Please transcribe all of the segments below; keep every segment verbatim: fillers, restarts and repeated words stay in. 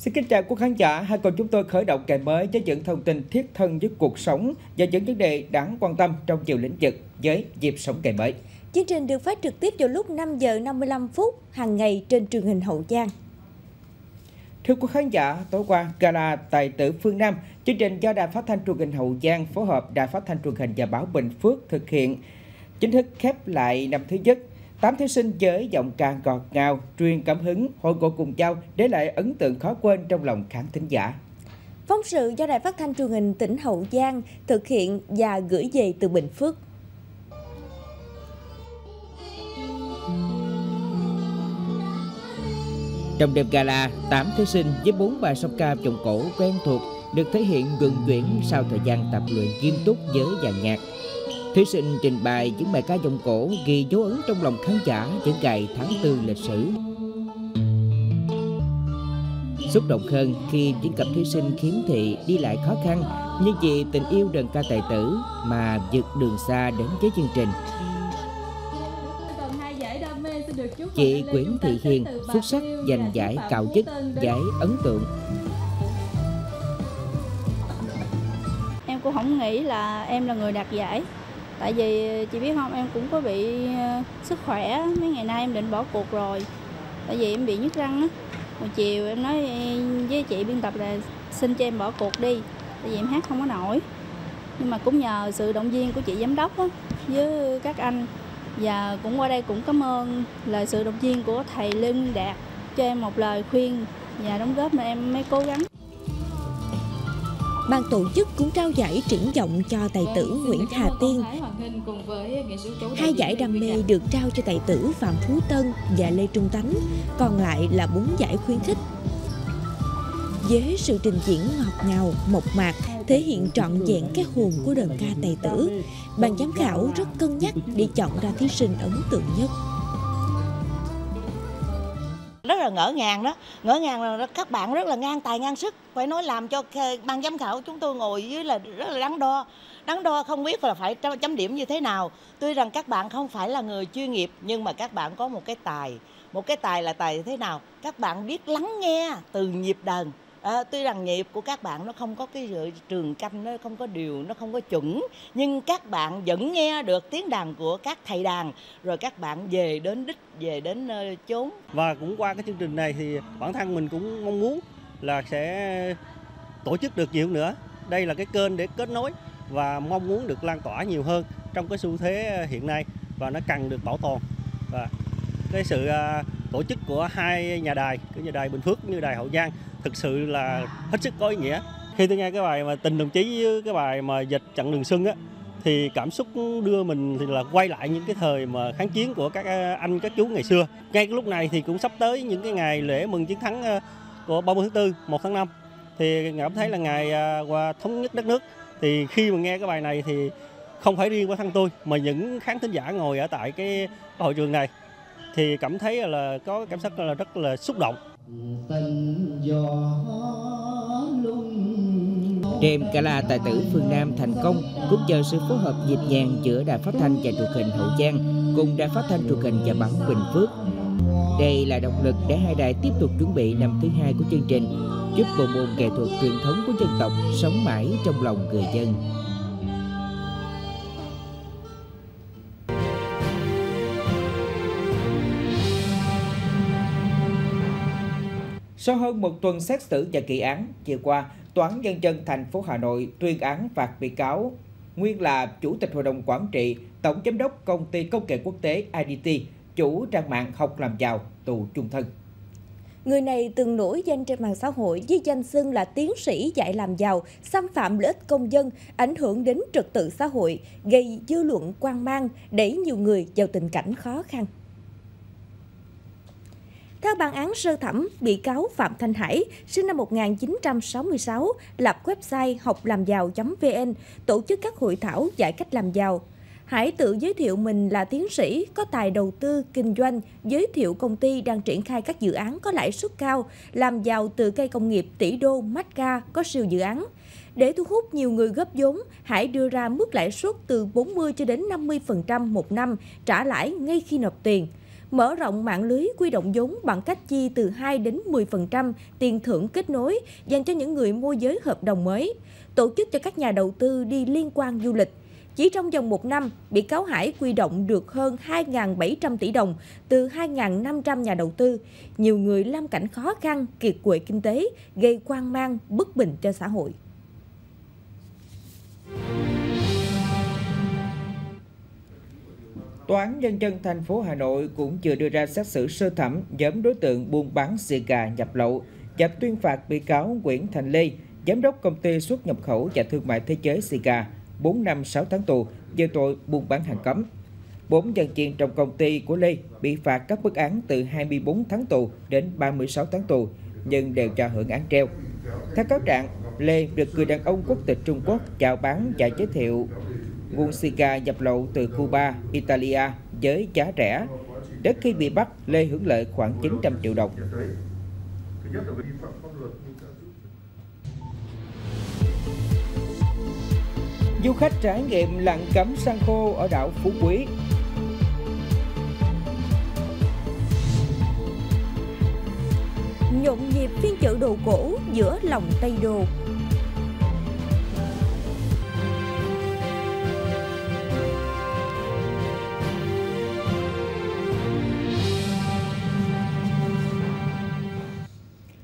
Xin kính chào quý khán giả, hãy cùng chúng tôi khởi động ngày mới với những thông tin thiết thân với cuộc sống và những vấn đề đáng quan tâm trong nhiều lĩnh vực với Nhịp sống ngày mới. Chương trình được phát trực tiếp vào lúc năm giờ năm mươi lăm phút hàng ngày trên truyền hình Hậu Giang. Thưa quý khán giả, tối qua gala tài tử Phương Nam, chương trình do Đài Phát thanh Truyền hình Hậu Giang phối hợp Đài Phát thanh Truyền hình và Báo Bình Phước thực hiện, chính thức khép lại năm thứ nhất. Tám thí sinh với giọng ca ngọt ngào, truyền cảm hứng, hội ngộ cùng nhau để lại ấn tượng khó quên trong lòng khán thính giả. Phóng sự do Đài Phát thanh Truyền hình tỉnh Hậu Giang thực hiện và gửi về từ Bình Phước. Trong đêm gala, tám thí sinh với bốn bài song ca giọng cổ quen thuộc được thể hiện nhuần nhuyễn sau thời gian tập luyện nghiêm túc với dàn nhạc. Thí sinh trình bày những bài ca giọng cổ ghi dấu ấn trong lòng khán giả những ngày tháng tư lịch sử. Xúc động hơn khi những cặp thí sinh khiếm thị đi lại khó khăn, nhưng vì tình yêu đờn ca tài tử mà vượt đường xa đến với chương trình. Chị Nguyễn Thị Hiền xuất sắc giành giải cạo chức, giải ấn tượng. Em cũng không nghĩ là em là người đạt giải. Tại vì chị biết không, em cũng có bị sức khỏe, mấy ngày nay em định bỏ cuộc rồi. Tại vì em bị nhức răng á. Một chiều em nói với chị biên tập là xin cho em bỏ cuộc đi, tại vì em hát không có nổi. Nhưng mà cũng nhờ sự động viên của chị giám đốc á, với các anh, và cũng qua đây cũng cảm ơn lời sự động viên của thầy Lê Nguyên Đạt cho em một lời khuyên và đóng góp mà em mới cố gắng. Ban tổ chức cũng trao giải triển vọng cho tài tử Nguyễn Hà Tiên. Hai giải đam mê được trao cho tài tử Phạm Phú Tân và Lê Trung Tánh, còn lại là bốn giải khuyến khích. Với sự trình diễn ngọt ngào, mộc mạc, thể hiện trọn vẹn cái hồn của đờn ca tài tử, ban giám khảo rất cân nhắc để chọn ra thí sinh ấn tượng nhất. Rất là ngỡ ngàng đó, ngỡ ngàng là các bạn rất là ngang tài ngang sức, phải nói làm cho ban giám khảo chúng tôi ngồi dưới là rất là đắn đo, đắn đo không biết là phải chấm điểm như thế nào. Tuy rằng các bạn không phải là người chuyên nghiệp nhưng mà các bạn có một cái tài, một cái tài là tài thế nào? Các bạn biết lắng nghe từ nhịp đờn. À, tuy rằng nhịp của các bạn nó không có cái trường canh, nó không có điều, nó không có chuẩn, nhưng các bạn vẫn nghe được tiếng đàn của các thầy đàn, rồi các bạn về đến đích, về đến uh, chốn. Và cũng qua cái chương trình này thì bản thân mình cũng mong muốn là sẽ tổ chức được nhiều nữa. Đây là cái kênh để kết nối và mong muốn được lan tỏa nhiều hơn trong cái xu thế hiện nay, và nó cần được bảo tồn. Và cái sự uh, tổ chức của hai nhà đài, của nhà đài Bình Phước cũng như đài Hậu Giang thực sự là hết sức có ý nghĩa. Khi tôi nghe cái bài mà Tình đồng chí với cái bài mà Dịch chặng đường xuân á, thì cảm xúc đưa mình thì là quay lại những cái thời mà kháng chiến của các anh các chú ngày xưa. Ngay cái lúc này thì cũng sắp tới những cái ngày lễ mừng chiến thắng của ba mươi tháng tư, một tháng năm, thì cảm thấy là ngày qua thống nhất đất nước. Thì khi mà nghe cái bài này thì không phải riêng của thân tôi mà những khán thính giả ngồi ở tại cái hội trường này thì cảm thấy là có cảm giác là rất là xúc động. Đêm gala tài tử Phương Nam thành công cũng nhờ sự phối hợp nhịp nhàng giữa Đài Phát thanh và Truyền hình Hậu Giang cùng Đài Phát thanh Truyền hình và Báo Bình Phước. Đây là động lực để hai đài tiếp tục chuẩn bị năm thứ hai của chương trình, giúp bộ môn nghệ thuật truyền thống của dân tộc sống mãi trong lòng người dân. Sau hơn một tuần xét xử và nghị án, chiều qua, Tòa án Nhân dân thành phố Hà Nội tuyên án phạt bị cáo nguyên là Chủ tịch Hội đồng Quản trị, Tổng Giám đốc Công ty Công nghệ Quốc tế I D T, chủ trang mạng Học Làm Giàu, tù chung thân. Người này từng nổi danh trên mạng xã hội với danh xưng là tiến sĩ dạy làm giàu, xâm phạm lợi ích công dân, ảnh hưởng đến trật tự xã hội, gây dư luận hoang mang, đẩy nhiều người vào tình cảnh khó khăn. Theo bản án sơ thẩm, bị cáo Phạm Thanh Hải, sinh năm một nghìn chín trăm sáu mươi sáu, lập website học làm giàu chấm vn, tổ chức các hội thảo dạy cách làm giàu. Hải tự giới thiệu mình là tiến sĩ, có tài đầu tư, kinh doanh, giới thiệu công ty đang triển khai các dự án có lãi suất cao, làm giàu từ cây công nghiệp tỷ đô Macca có siêu dự án. Để thu hút nhiều người góp vốn, Hải đưa ra mức lãi suất từ bốn mươi cho đến năm mươi phần trăm một năm, trả lãi ngay khi nộp tiền. mở rộng mạng lưới quy động vốn bằng cách chi từ hai đến mười phần trăm tiền thưởng kết nối dành cho những người môi giới hợp đồng mới, tổ chức cho các nhà đầu tư đi liên quan du lịch. Chỉ trong vòng một năm, bị cáo Hải quy động được hơn hai nghìn bảy trăm tỷ đồng từ hai nghìn năm trăm nhà đầu tư. Nhiều người lâm cảnh khó khăn, kiệt quệ kinh tế, gây hoang mang, bất bình cho xã hội. Tòa án Nhân dân thành phố Hà Nội cũng vừa đưa ra xét xử sơ thẩm nhóm đối tượng buôn bán xì gà nhập lậu và tuyên phạt bị cáo Nguyễn Thành Lê, giám đốc công ty xuất nhập khẩu và thương mại thế giới xì gà, bốn năm sáu tháng tù về tội buôn bán hàng cấm. Bốn nhân viên trong công ty của Lê bị phạt các mức án từ hai mươi bốn tháng tù đến ba mươi sáu tháng tù, nhưng đều cho hưởng án treo. Theo cáo trạng, Lê được người đàn ông quốc tịch Trung Quốc chào bán và giới thiệu nguồn xì gà nhập lậu từ Cuba, Italia với giá rẻ. Đến khi bị bắt, Lê hưởng lợi khoảng chín trăm triệu đồng. Du khách trải nghiệm lặn ngắm san hô ở đảo Phú Quý. Nhộn nhịp phiên chợ đồ cổ giữa lòng Tây Đô.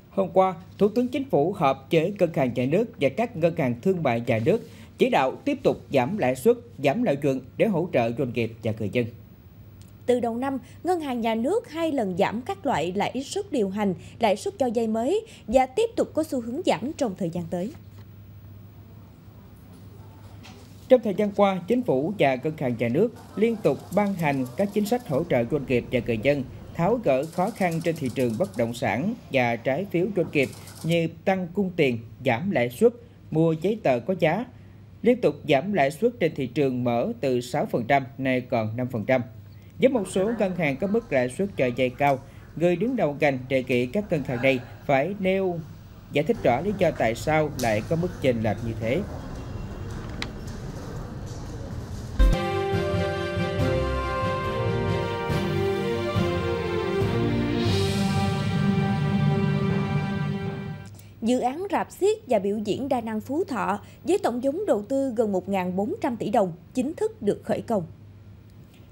Hôm qua, Thủ tướng Chính phủ họp với ngân hàng nhà nước và các ngân hàng thương mại nhà nước chỉ đạo tiếp tục giảm lãi suất, giảm lợi nhuận để hỗ trợ doanh nghiệp và người dân. Từ đầu năm, ngân hàng nhà nước hai lần giảm các loại lãi suất điều hành, lãi suất cho vay mới và tiếp tục có xu hướng giảm trong thời gian tới. Trong thời gian qua, Chính phủ và ngân hàng nhà nước liên tục ban hành các chính sách hỗ trợ doanh nghiệp và người dân, tháo gỡ khó khăn trên thị trường bất động sản và trái phiếu doanh nghiệp như tăng cung tiền, giảm lãi suất, mua giấy tờ có giá, liên tục giảm lãi suất trên thị trường mở từ sáu phần trăm nay còn năm phần trăm. Với một số ngân hàng có mức lãi suất cho vay cao, người đứng đầu ngành đề nghị các ngân hàng này phải nêu giải thích rõ lý do tại sao lại có mức chênh lệch như thế. Dự án rạp xiếc và biểu diễn đa năng Phú Thọ với tổng vốn đầu tư gần một nghìn bốn trăm tỷ đồng chính thức được khởi công.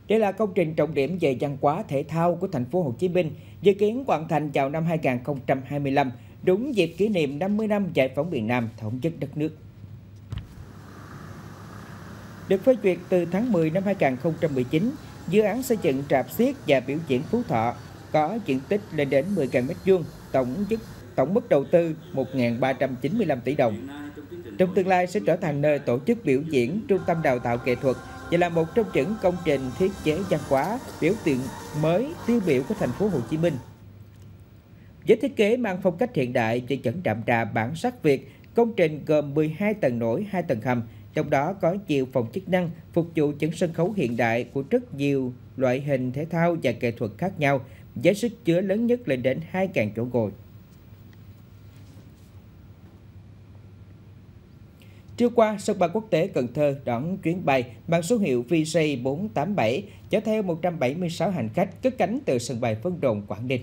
Đây là công trình trọng điểm về văn hóa thể thao của thành phố Hồ Chí Minh, dự kiến hoàn thành vào năm hai nghìn không trăm hai mươi lăm, đúng dịp kỷ niệm năm mươi năm giải phóng miền Nam thống nhất đất nước. Được phê duyệt từ tháng mười năm hai nghìn không trăm mười chín, dự án xây dựng rạp xiếc và biểu diễn Phú Thọ có diện tích lên đến mười nghìn mét vuông, tổng chức Tổng mức đầu tư một nghìn ba trăm chín mươi lăm tỷ đồng. Trong tương lai sẽ trở thành nơi tổ chức biểu diễn, trung tâm đào tạo nghệ thuật và là một trong những công trình thiết chế văn hóa biểu tượng mới tiêu biểu của thành phố Hồ Chí Minh. Với thiết kế mang phong cách hiện đại và vẫn đậm đà bản sắc Việt, công trình gồm mười hai tầng nổi, hai tầng hầm, trong đó có nhiều phòng chức năng phục vụ những sân khấu hiện đại của rất nhiều loại hình thể thao và nghệ thuật khác nhau, với sức chứa lớn nhất lên đến hai nghìn chỗ ngồi. Trưa qua, sân bay quốc tế Cần Thơ đón chuyến bay mang số hiệu V J bốn tám bảy chở theo một trăm bảy mươi sáu hành khách cất cánh từ sân bay Vân Đồn, Quảng Ninh.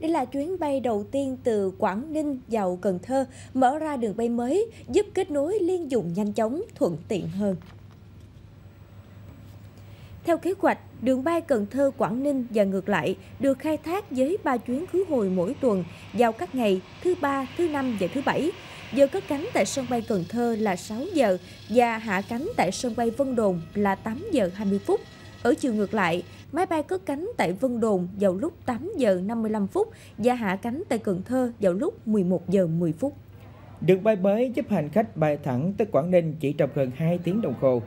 Đây là chuyến bay đầu tiên từ Quảng Ninh vào Cần Thơ, mở ra đường bay mới giúp kết nối liên vùng nhanh chóng, thuận tiện hơn. Theo kế hoạch, đường bay Cần Thơ - Quảng Ninh và ngược lại được khai thác với ba chuyến khứ hồi mỗi tuần vào các ngày thứ Ba, thứ Năm và thứ Bảy. Giờ cất cánh tại sân bay Cần Thơ là sáu giờ và hạ cánh tại sân bay Vân Đồn là tám giờ hai mươi phút. Ở chiều ngược lại, máy bay cất cánh tại Vân Đồn vào lúc tám giờ năm mươi lăm phút và hạ cánh tại Cần Thơ vào lúc mười một giờ mười phút. Đường bay mới giúp hành khách bay thẳng tới Quảng Ninh chỉ trong gần hai tiếng đồng hồ.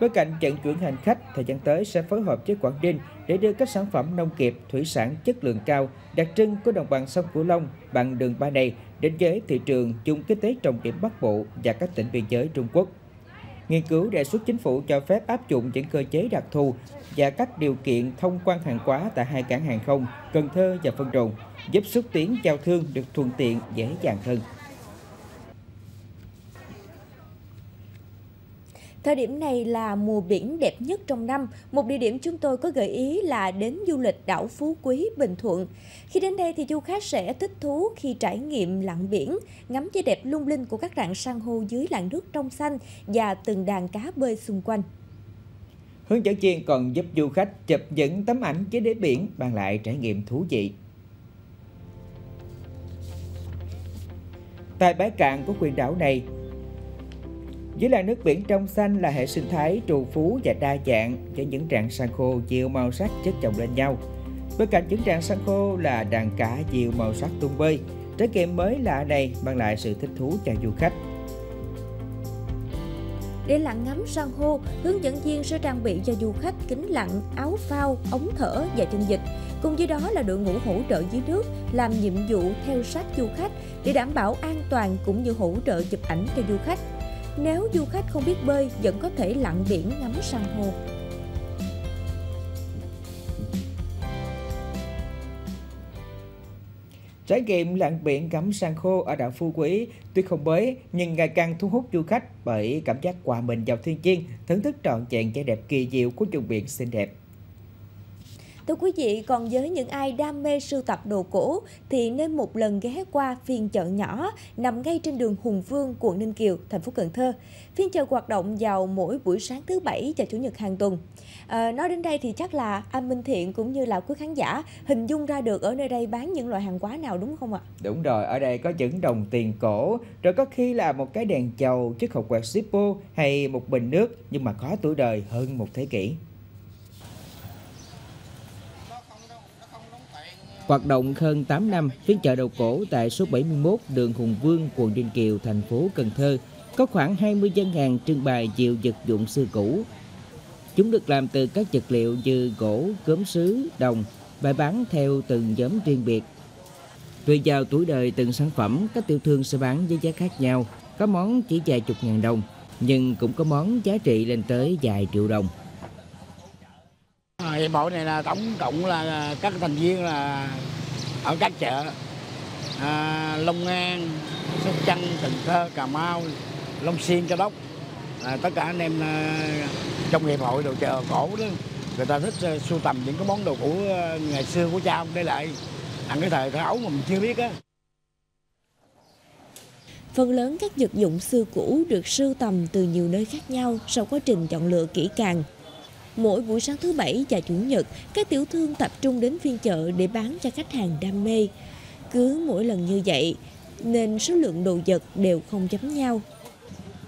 Bên cạnh vận chuyển hành khách, thời gian tới sẽ phối hợp với Quảng Ninh để đưa các sản phẩm nông nghiệp, thủy sản chất lượng cao, đặc trưng của đồng bằng sông Cửu Long bằng đường bay này đến với thị trường chung kinh tế trọng điểm Bắc Bộ và các tỉnh biên giới Trung Quốc. Nghiên cứu đề xuất chính phủ cho phép áp dụng những cơ chế đặc thù và các điều kiện thông quan hàng hóa tại hai cảng hàng không Cần Thơ và Vân Đồn, giúp xúc tiến giao thương được thuận tiện, dễ dàng hơn. Thời điểm này là mùa biển đẹp nhất trong năm, một địa điểm chúng tôi có gợi ý là đến du lịch đảo Phú Quý, Bình Thuận. Khi đến đây thì du khách sẽ thích thú khi trải nghiệm lặn biển, ngắm vẻ đẹp lung linh của các rạn san hô dưới làn nước trong xanh và từng đàn cá bơi xung quanh. Hướng dẫn viên còn giúp du khách chụp những tấm ảnh dưới đáy biển, mang lại trải nghiệm thú vị. Tại bãi cạn của huyện đảo này, dưới làn nước biển trong xanh là hệ sinh thái trù phú và đa dạng với những rạn san hô nhiều màu sắc chất chồng lên nhau. Bên cạnh những rạn san hô là đàn cá nhiều màu sắc tung bơi. Trải nghiệm mới lạ này mang lại sự thích thú cho du khách. Để lặn ngắm san hô, hướng dẫn viên sẽ trang bị cho du khách kính lặn, áo phao, ống thở và chân vịt. Cùng với đó là đội ngũ hỗ trợ dưới nước làm nhiệm vụ theo sát du khách để đảm bảo an toàn cũng như hỗ trợ chụp ảnh cho du khách. Nếu du khách không biết bơi, vẫn có thể lặn biển ngắm san hô. Trải nghiệm lặn biển ngắm san hô ở đảo Phú Quý tuy không mới nhưng ngày càng thu hút du khách bởi cảm giác hòa mình vào thiên nhiên, thưởng thức trọn vẹn vẻ đẹp kỳ diệu của vùng biển xinh đẹp. Thưa quý vị, còn với những ai đam mê sưu tập đồ cổ thì nên một lần ghé qua phiên chợ nhỏ nằm ngay trên đường Hùng Vương, quận Ninh Kiều, thành phố Cần Thơ. Phiên chợ hoạt động vào mỗi buổi sáng thứ Bảy và Chủ nhật hàng tuần. À, nói đến đây thì chắc là anh Minh Thiện cũng như là quý khán giả hình dung ra được ở nơi đây bán những loại hàng hóa nào đúng không ạ? Đúng rồi, ở đây có những đồng tiền cổ, rồi có khi là một cái đèn chầu, chiếc hộp quẹt Zippo hay một bình nước nhưng mà có tuổi đời hơn một thế kỷ. Hoạt động hơn tám năm, phiên chợ đầu cổ tại số bảy mươi mốt đường Hùng Vương, quận Ninh Kiều, thành phố Cần Thơ có khoảng hai mươi gian hàng trưng bày nhiều vật dụng xưa cũ. Chúng được làm từ các vật liệu như gỗ, gốm sứ, đồng và bán theo từng nhóm riêng biệt. Tùy vào tuổi đời từng sản phẩm, các tiểu thương sẽ bán với giá khác nhau, có món chỉ vài chục ngàn đồng, nhưng cũng có món giá trị lên tới vài triệu đồng. Hiệp hội này là tổng cộng là các thành viên là ở các chợ à, Long An, Sóc Trăng, Cần Thơ, Cà Mau, Long Xuyên, Châu Đốc. À, tất cả anh em à, trong hiệp hội đồ chợ cổ đó, người ta thích à, sưu tầm những cái món đồ cũ à, ngày xưa của cha ông để lại, ăn cái thời thơ ấu mà mình chưa biết á. Phần lớn các vật dụng xưa cũ được sưu tầm từ nhiều nơi khác nhau sau quá trình chọn lựa kỹ càng. Mỗi buổi sáng thứ Bảy và Chủ nhật, các tiểu thương tập trung đến phiên chợ để bán cho khách hàng đam mê. Cứ mỗi lần như vậy, nên số lượng đồ vật đều không giống nhau.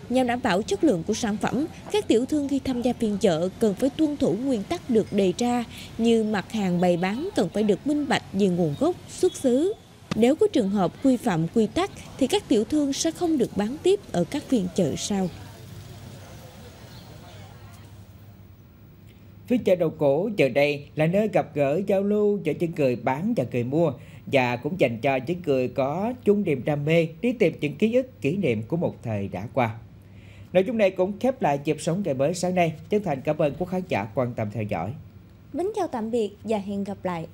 Nhằm đảm bảo chất lượng của sản phẩm, các tiểu thương khi tham gia phiên chợ cần phải tuân thủ nguyên tắc được đề ra, như mặt hàng bày bán cần phải được minh bạch về nguồn gốc, xuất xứ. Nếu có trường hợp vi phạm quy tắc, thì các tiểu thương sẽ không được bán tiếp ở các phiên chợ sau. Phiên chợ đồ cổ giờ đây là nơi gặp gỡ giao lưu giữa những người bán và người mua, và cũng dành cho những người có chung niềm đam mê đi tìm những ký ức, kỷ niệm của một thời đã qua. Nội dung này cũng khép lại Nhịp sống ngày mới sáng nay. Chân thành cảm ơn quý khán giả quan tâm theo dõi. Mến chào tạm biệt và hẹn gặp lại.